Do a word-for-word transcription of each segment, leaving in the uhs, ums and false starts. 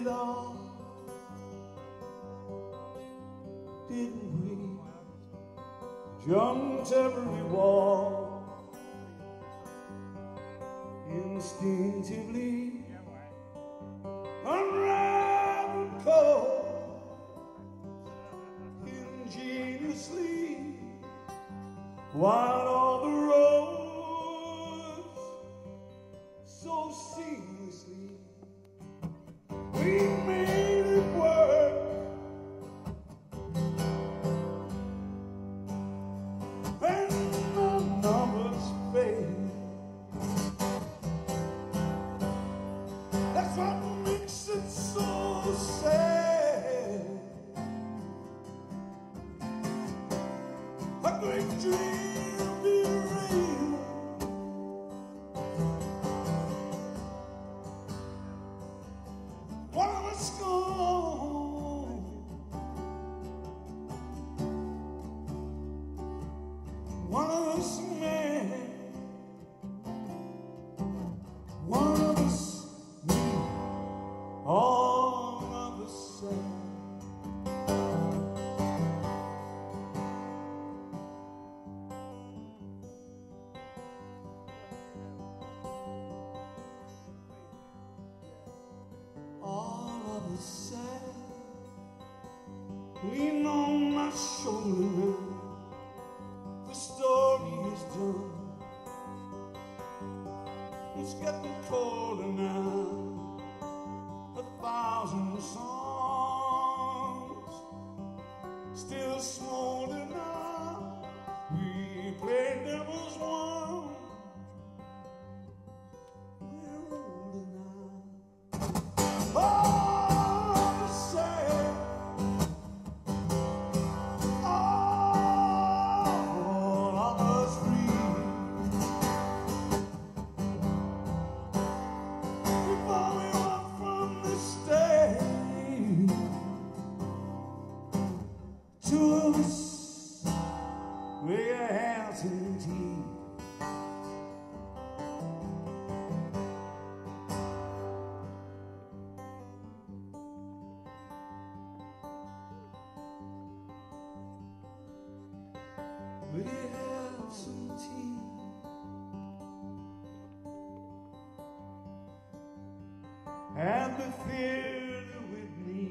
it all, didn't we? Jumped every wall, instinctively unraveled codes, ingeniously, while all the roads so seamlessly. We made it work. And the numbers fade. That's what makes it so sad. A great dream to be real. Lean on my shoulder now, the story is done. It's getting colder now, a thousand songs still smolder now. We played devil's one. We're older now. Oh! Will you have some tea at the theater with me?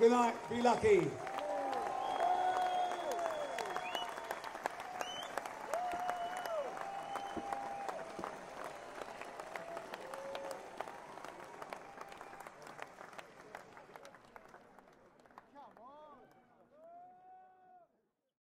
Good night, be lucky.